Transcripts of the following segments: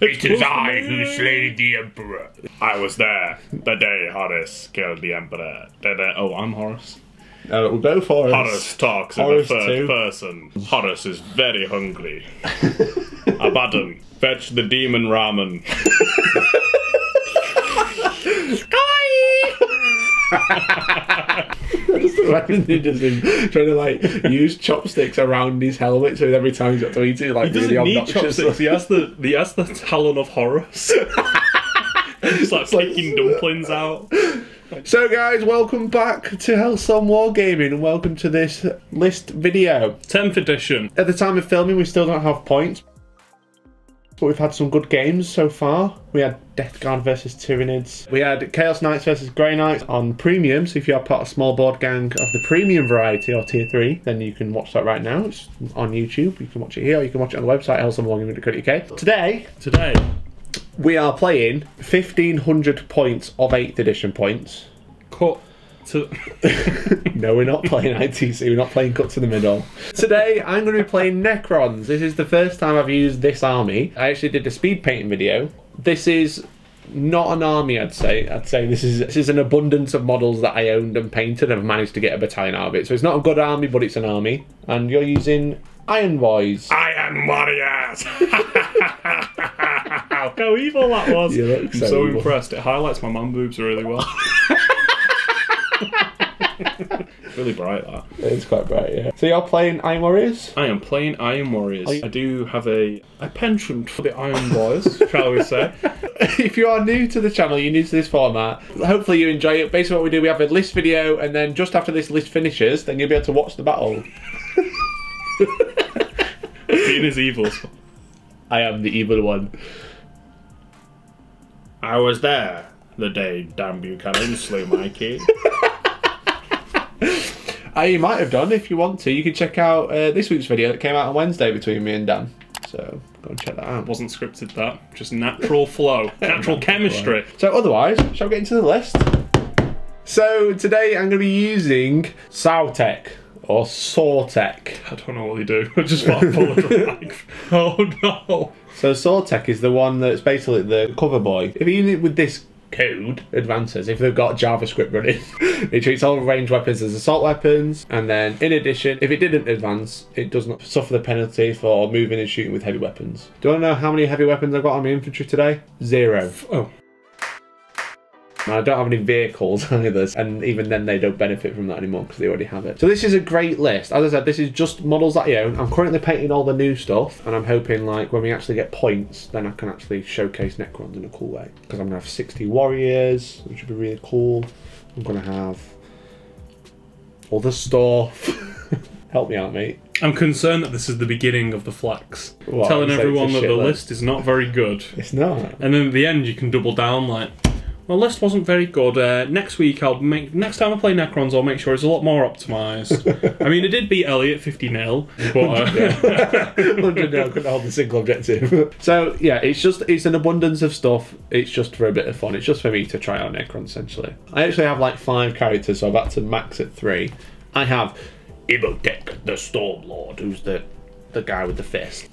It is I who slayed the Emperor. I was there the day Horace killed the Emperor. Oh, I'm Horace. We'll go for Horace. Horace talks Horace in the third person. Horace is very hungry. Abaddon, fetch the demon ramen. Kai! He just been trying to like use chopsticks around his helmet, so every time he's got to eat it, like he doesn't really need chopsticks. He has the talon of Horus. He's like picking dumplings out. So guys, welcome back to Hellstorm Wargaming, and welcome to this list video. 10th edition. At the time of filming, we still don't have points, but we've had some good games so far. We had Death Guard versus Tyranids. We had Chaos Knights versus Grey Knights on Premium, so if you are part of Small Board Gang of the Premium variety or Tier 3, then you can watch that right now. It's on YouTube. You can watch it here, or you can watch it on the website, hellstormwargaming.co.uk. Today, we are playing 1,500 points of 8th edition points. Cut to... No, we're not playing ITC, we're not playing Cut to the Middle. Today, I'm going to be playing Necrons. This is the first time I've used this army. I actually did a speed painting video. This is not an army, I'd say. I'd say this is an abundance of models that I owned and painted and I've managed to get a battalion out of it. So it's not a good army, but it's an army. And you're using Iron Boys. Iron Warriors! How evil that was. Yeah, I'm so impressed. It highlights my man boobs really well. It's really bright, that. It's quite bright, yeah. So you're playing Iron Warriors? I am playing Iron Warriors. I do have a penchant for the Iron Boys, shall we say. If you are new to the channel, you're new to this format, hopefully you enjoy it. Basically what we do, we have a list video, and then just after this list finishes, then you'll be able to watch the battle. Being is evil. I am the evil one. I was there the day Dan Buchanan slew my king. You might have done if you want to. You can check out this week's video that came out on Wednesday between me and Dan. So go and check that out. Wasn't scripted that, just natural flow, natural chemistry. So otherwise, shall we get into the list? So today I'm going to be using Sautekh. Or Sautekh. I don't know what they do. I just want to pull a knife. Oh no. So Sautekh is the one that's basically the cover boy. If you with this code advances, if they've got JavaScript running, it treats all ranged weapons as assault weapons. And then in addition, if it didn't advance, it does not suffer the penalty for moving and shooting with heavy weapons. Do you want to know how many heavy weapons I've got on my infantry today? 0. Oh. I don't have any vehicles either, and even then they don't benefit from that anymore because they already have it. So this is a great list. As I said, this is just models that I own. I'm currently painting all the new stuff, and I'm hoping like when we actually get points, then I can actually showcase Necrons in a cool way. Because I'm going to have 60 warriors, which would be really cool. I'm going to have other stuff. Help me out, mate. I'm concerned that this is the beginning of the flex. What, telling everyone that the list is not very good. It's not. And then at the end you can double down like... Well, list wasn't very good. Next time I play Necrons, I'll make sure it's a lot more optimised. I mean, it did beat Elliot 50-0, but... 100-0 couldn't hold a single objective. So, yeah, it's an abundance of stuff. It's just for a bit of fun. It's just for me to try out Necrons, essentially. I actually have, like, 5 characters, so I've had to max at 3. I have Immortals, the Stormlord, who's the guy with the fist.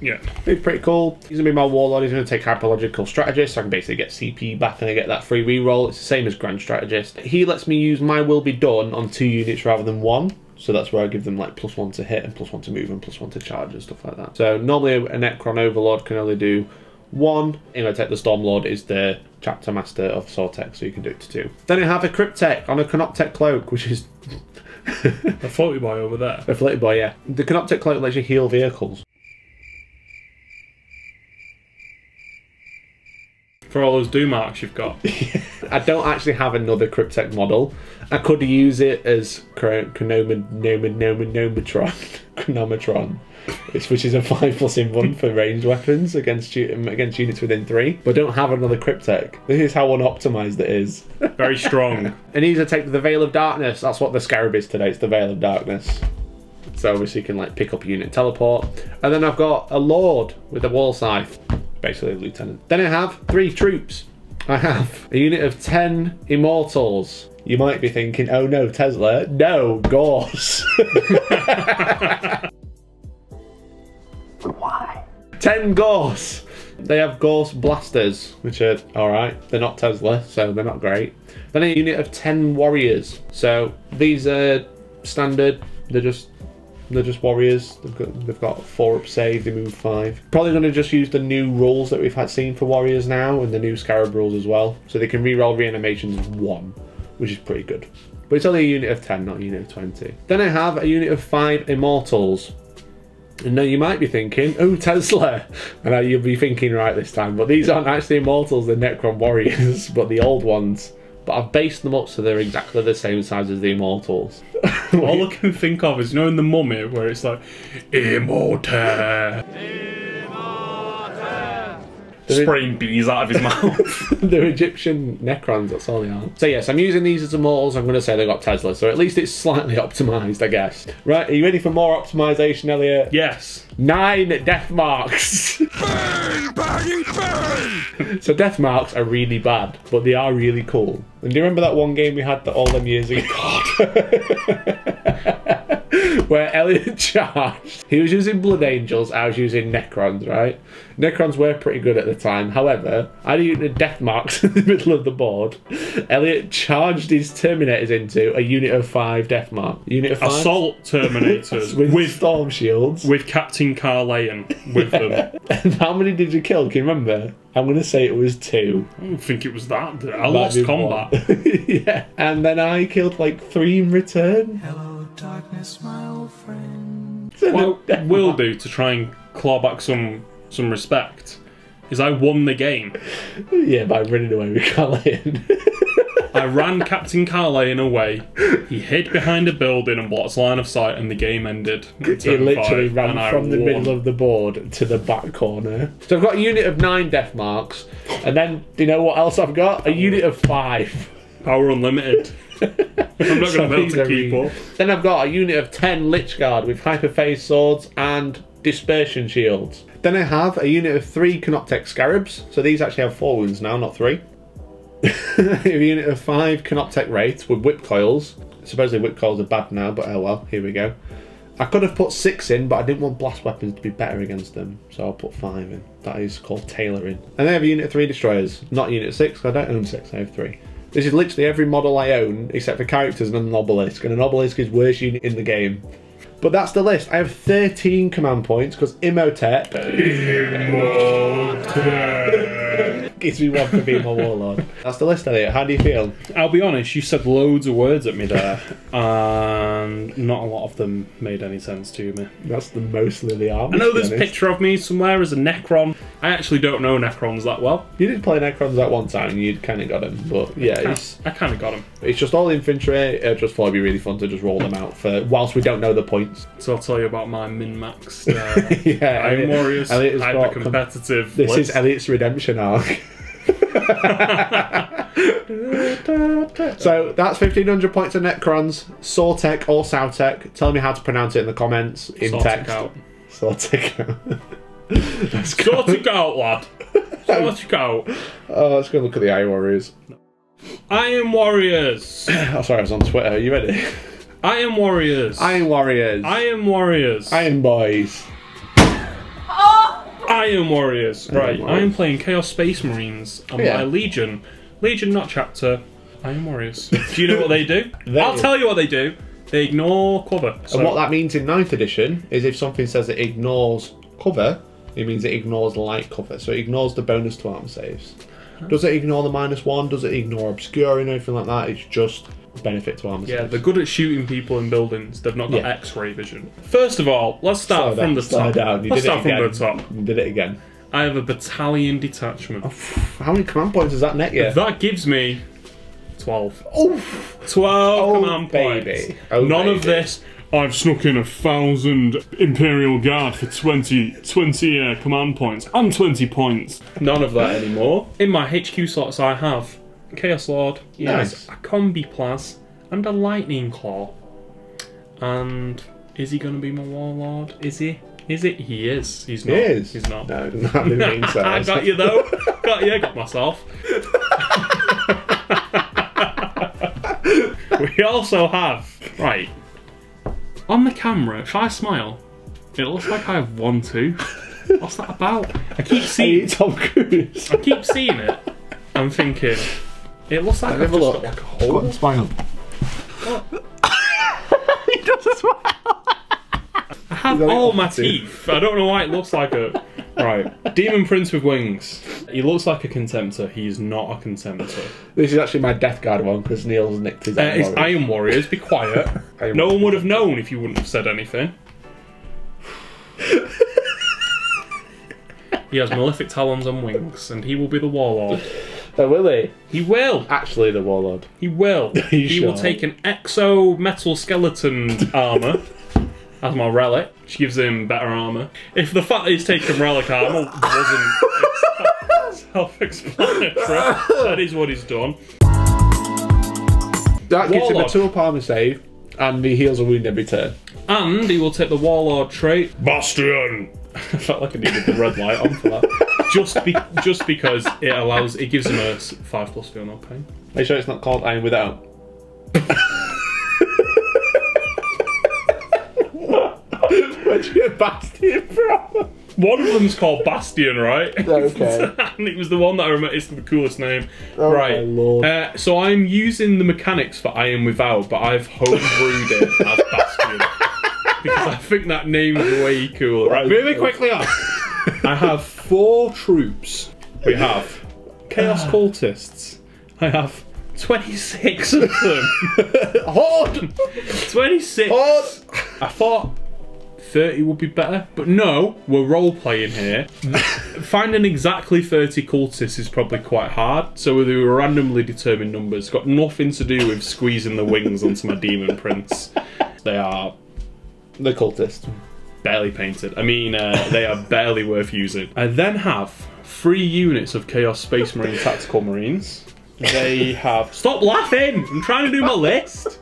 Yeah, it's pretty cool. He's gonna be my warlord. He's gonna take hyperlogical strategist, so I can basically get CP back and I get that free reroll. It's the same as grand strategist. He lets me use my will be done on 2 units rather than 1, so that's where I give them like +1 to hit and +1 to move and +1 to charge and stuff like that. So normally a Necron overlord can only do 1. Immortech the Stormlord is the chapter master of Sautekh, so you can do it to 2. Then I have a Cryptek on a Canoptech cloak, which is a floaty boy over there. A floaty boy, yeah. The Canoptech cloak lets you heal vehicles. For all those doom marks you've got. I don't actually have another Cryptek model. I could use it as Chronomatron, which is a 5+1 for ranged weapons against units within 3. But I don't have another Cryptek. This is how unoptimised it is. Very strong. And he's a take to the Veil of Darkness. That's what the Scarab is today. It's the Veil of Darkness. So obviously you can like pick up a unit, teleport. And then I've got a Lord with a Wall Scythe. Basically a lieutenant. Then I have 3 troops. I have a unit of 10 Immortals. You might be thinking, oh no, Tesla. No, Gauss. 10 Gauss. They have Gauss blasters, which are alright. They're not Tesla, so they're not great. Then a unit of 10 warriors. So these are standard. They're just warriors. They've got 4 up save, they move 5. Probably going to just use the new rules that we've had seen for warriors now, and the new scarab rules as well. So they can reroll reanimations 1, which is pretty good. But it's only a unit of 10, not a unit of 20. Then I have a unit of 5 Immortals. And now you might be thinking, oh, Tesla! And you'll be thinking right this time, but these aren't actually Immortals, they're Necron Warriors, but the old ones. But I've based them up so they're exactly the same size as the Immortals. All I can think of is, you know, in The Mummy, where it's like, Immortal! Spraying bees out of his mouth. They're Egyptian Necrons, that's all they are. So yes, I'm using these as Immortals. I'm going to say they got Tesla, so at least it's slightly optimised, I guess. Right, are you ready for more optimisation, Elliot? Yes. 9 Deathmarks. Burn, burn, burn. So Deathmarks are really bad, but they are really cool. And do you remember that one game we had that all them years ago? Where Elliot charged. He was using Blood Angels, I was using Necrons, right? Necrons were pretty good at the time, however, I had a unit of Deathmarks in the middle of the board. Elliot charged his Terminators into a unit of 5 Deathmark. Unit of 5? Assault Terminators. with Storm Shields. With Captain Kaleen with them. And how many did you kill, can you remember? I'm going to say it was 2. I don't think it was that. I lost combat. Yeah, and then I killed like 3 in return. Hello. Darkness, my old friend. What we'll do to try and claw back some respect is I won the game. Yeah, by running away with Kaleen. I ran Captain Kaleen away. He hid behind a building and blocked line of sight, and the game ended. He literally ran from the middle of the board to the back corner. So I've got a unit of 9 Deathmarks, and then do you know what else I've got? A unit of 5. Power unlimited. I'm not going to keep up. Then I've got a unit of 10 Lich Guard with hyperphase swords and dispersion shields. Then I have a unit of 3 Cryptek scarabs. So these actually have 4 wounds now, not 3. A unit of 5 Cryptek wraiths with whip coils. Supposedly whip coils are bad now, but oh well, here we go. I could have put 6 in, but I didn't want blast weapons to be better against them, so I'll put 5 in. That is called tailoring. And I have a unit of 3 destroyers, not unit of 6, because I don't own 6, I have 3. This is literally every model I own, except for characters and an obelisk, and an obelisk is worst unit in the game. But that's the list. I have 13 command points, because Imhotep gives me 1 for being my warlord. That's the list, Elliot. How do you feel? I'll be honest, you said loads of words at me there, and not a lot of them made any sense to me. That's the mostly they are. I know there's a picture of me somewhere as a Necron. I actually don't know Necrons that well. You did play Necrons at one time, and you'd kind of got them, but yeah. I kind of got them. It's just all infantry. I just thought it'd be really fun to just roll them out for whilst we don't know the points. So I'll tell you about my min-maxed yeah, Iron Warriors. Elliot's hyper-competitive list. This is Elliot's redemption arc. So that's 1,500 points of Necrons. Sautekh or Sautekh. Tell me how to pronounce it in the comments. In text. Sautekh out. Sautekh out, lad. Sautekh out. Oh, let's go look at the Iron Warriors. Iron Warriors. Oh, sorry, I was on Twitter. Are you ready? Iron Warriors. Iron Warriors. Iron Warriors. Iron Boys. Iron Warriors. Right, I am playing Chaos Space Marines and my Legion. Legion, not chapter. Iron Warriors. Do you know what they do? I'll tell you what they do. They ignore cover. So. And what that means in 9th edition is if something says it ignores cover, it means it ignores light cover. So it ignores the bonus to arm saves. Does it ignore the -1? Does it ignore obscuring or anything like that? It's just benefit to armor. Yeah, they're good at shooting people in buildings. They've not got X-ray vision. First of all, let's start from the top. Let's start from the top. You did it again. I have a battalion detachment. Oh, how many command points does that net you? That gives me 12. Oh, 12 command points. Oh, none of this. I've snuck in 1,000 Imperial Guard for 20 command points and 20 points. None of that anymore. In my HQ slots, I have Chaos Lord, nice. A combi plasma and a lightning claw. And is he going to be my warlord? Is he? Is it? He is. He's not. He is. He's not. No, not the main size. I got you though. Got you. Got myself. We also have on the camera. Shall I smile? It looks like I have 1-2. What's that about? I keep seeing Tom Cruise. I keep seeing it. I'm thinking it looks like I've just got like a hole. Got smile. He does a smile. I have all my teeth. I don't know why it looks like a right. Demon Prince with wings. He looks like a contemptor. He is not a contemptor. This is actually my Death Guard one because Neil's nicked his. Iron Warriors. Iron Warriors. Be quiet. No one would have known if you wouldn't have said anything. He has malefic talons and wings, and he will be the warlord. Oh, will he? He will. Actually, the warlord. He will. He sure? will take an exo metal skeleton armor as my relic, which gives him better armor. If the fact that he's taken relic armor wasn't self-explanatory, that is what he's done. That gives him a 2-up armor save, and he heals a wound every turn. And he will take the warlord trait, Bastion. I felt like I needed the red light on for that. just because it allows, it gives him a 5+2 on all pain. Are you sure it's not called Iron Without? Where'd you get Bastion from? One of them's called Bastion, right? Okay. And it was the one that I remember, it's the coolest name. Oh right. My Lord. So I'm using the mechanics for Iron Without, but I've homebrewed it as Bastion. Because I think that name's way cool. Right, moving quickly on. I have 4 troops. We have Chaos Cultists. I have 26 of them. Horde! 26. Horde! I thought 30 would be better, but no, we're role-playing here. Finding exactly 30 cultists is probably quite hard, so they were randomly determined numbers. Got nothing to do with squeezing the wings onto my demon prince. They are... the cultist. Barely painted. I mean, they are barely worth using. I then have 3 units of Chaos Space Marine Tactical Marines. They have... Stop laughing! I'm trying to do my list!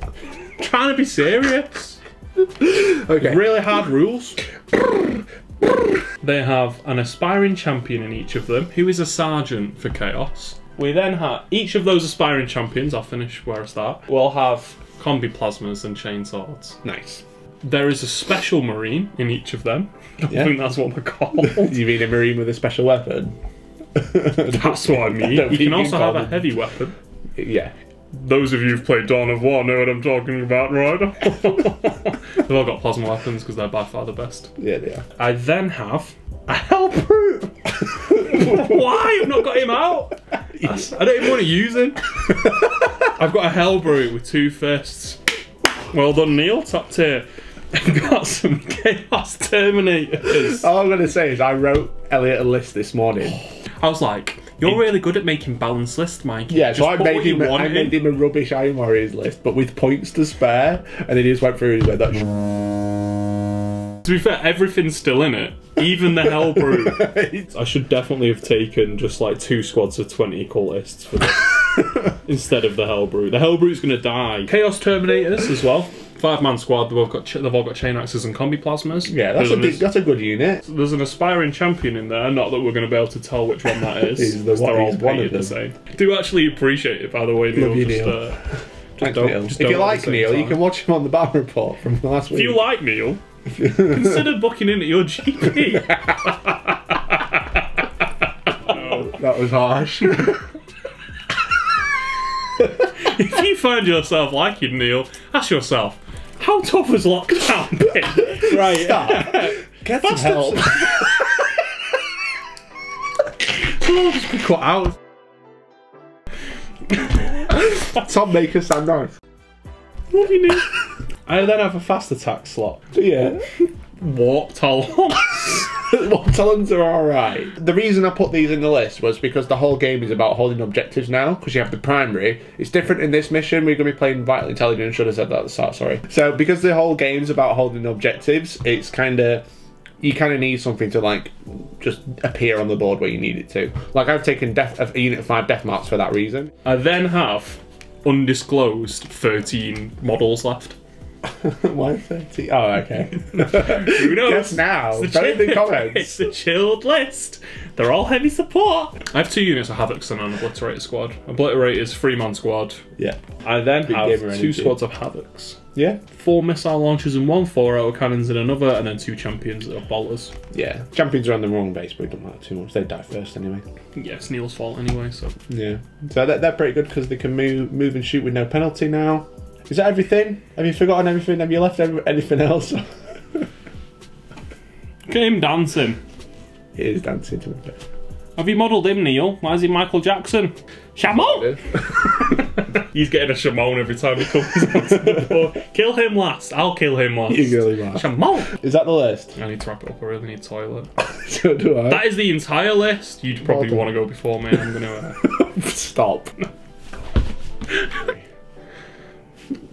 I'm trying to be serious. Okay. Really hard rules. They have an aspiring champion in each of them, who is a sergeant for Chaos. We then have... each of those aspiring champions, I'll finish where I start, will have combi plasmas and chainswords. Nice. There is a special marine in each of them. I don't think that's what they're called. Do you mean a marine with a special weapon? That's what I mean. You can also have a heavy weapon. Yeah. Those of you who've played Dawn of War know what I'm talking about, right? They've all got plasma weapons because they're by far the best. Yeah, they are. I then have a Hellbrute! Why? I've not got him out! I don't even want to use him. I've got a Hellbrute with 2 fists. Well done, Neil. Top tier. I've got some Chaos Terminators. All I'm going to say is I wrote Elliot a list this morning. I was like, you're really good at making balanced lists, Mikey. Yeah, so I made him a rubbish Iron Warriors list, but with points to spare, and then he just went through and went, that. To be fair, everything's still in it. Even the Hellbrute. I should definitely have taken just like 2 squads of 20 cultists for this. Instead of the Hellbrute. The Hellbrute's gonna die. Chaos Terminators as well. 5-man squad. They've all got chain axes and combi plasmas. Yeah, that's a good unit. There's an aspiring champion in there. Not that we're gonna be able to tell which one that is. they're all one of the same. I do actually appreciate it, by the way, Neil. Thanks, Neil. If you like Neil, you can watch him on the Battle Report from last week. If you like Neil, consider booking in at your GP. No, that was harsh. If you find yourself liking Neil, ask yourself, how tough has lockdown been? Right, yeah. Get some help. We'll just be cut out. Tom, make us sound nice. Love you, Neil. I then have a fast attack slot. Yeah. Warp talons. Warp talons are alright. The reason I put these in the list was because the whole game is about holding objectives now, because you have the primary. It's different in this mission. We're going to be playing Vital Intelligence. Should have said that at the start, sorry. So because the whole game's about holding objectives, it's kind of... you kind of need something to, like, just appear on the board where you need it to. Like, I've taken a unit of 5 death marks for that reason. I then have undisclosed 13 models left. Why is that? Oh, okay. Who knows? Guess now. Don't even comment. It's the chilled list. They're all heavy support. I have 2 units of Havocs and an Obliterator squad. Obliterator is 3-man squad. Yeah. I then have 2 squads of Havocs. Yeah. 4 missile launchers and 1 4-hour cannons in another, and then 2 champions that are bolters. Yeah. Champions are on the wrong base, but it doesn't matter too much. They die first anyway. Yeah, it's Neil's fault anyway, so. Yeah. So they're pretty good because they can move and shoot with no penalty now. Is that everything? Have you forgotten everything? Have you left anything else? Look at him dancing. He is dancing to a bit. Have you modelled him, Neil? Why is he Michael Jackson? Shamon! He's getting a Shamon every time he comes onto the board. Kill him last. I'll kill him last. You kill him last. Shamon! Is that the list? I need to wrap it up. I really need a toilet. So do I. That is the entire list. You'd probably want to go before me. I'm going to... Stop.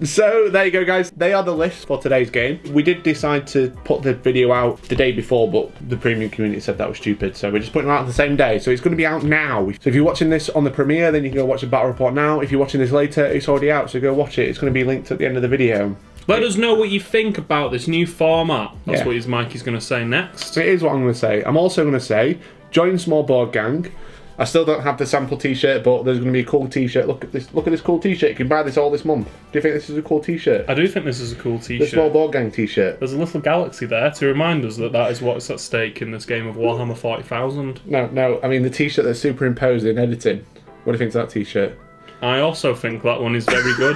So there you go, guys. They are the list for today's game. We did decide to put the video out the day before, but the premium community said that was stupid, so we're just putting it out on the same day. So it's going to be out now. So if you're watching this on the premiere, then you can go watch the battle report now. If you're watching this later, it's already out, so go watch it. It's going to be linked at the end of the video. Let us know what you think about this new format. That's what Mikey's going to say next. It is what I'm going to say. I'm also going to say, join Small Board Gang. I still don't have the sample t-shirt, but there's going to be a cool t-shirt. Look at this cool t-shirt. You can buy this all this month. Do you think this is a cool t-shirt? I do think this is a cool t-shirt. The Small Board Gang t-shirt. There's a little galaxy there to remind us that that is what's at stake in this game of Warhammer 40,000. No, I mean the t-shirt that's superimposed in editing. What do you think of that t-shirt? I also think that one is very good.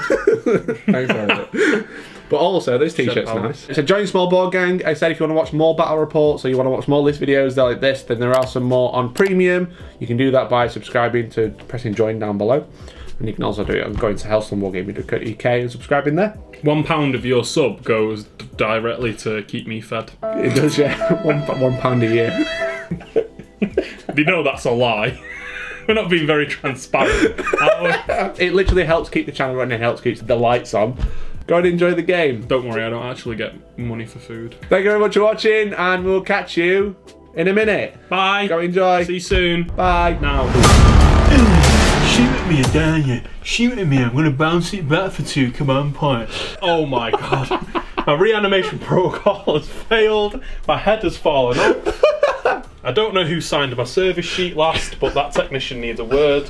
Thanks for it. But also, this t-shirt's nice. So join Small Board Gang. I said if you want to watch more battle reports or you want to watch more list videos like this, then there are some more on premium. You can do that by subscribing to pressing join down below. And you can also do it on going to Hellstorm Wargaming.co.uk and subscribing there. £1 of your sub goes directly to keep me fed. It does, yeah. £1 a year. You know that's a lie. We're not being very transparent. It literally helps keep the channel running and helps keep the lights on. Go and enjoy the game. Don't worry, I don't actually get money for food. Thank you very much for watching, and we'll catch you in a minute. Bye. Go enjoy. See you soon. Bye. Now. Shoot at me, darn you. Shoot at me, I'm going to bounce it back for 2 command points. Oh my god. My reanimation protocol has failed. My head has fallen off. I don't know who signed my service sheet last, but that technician needs a word.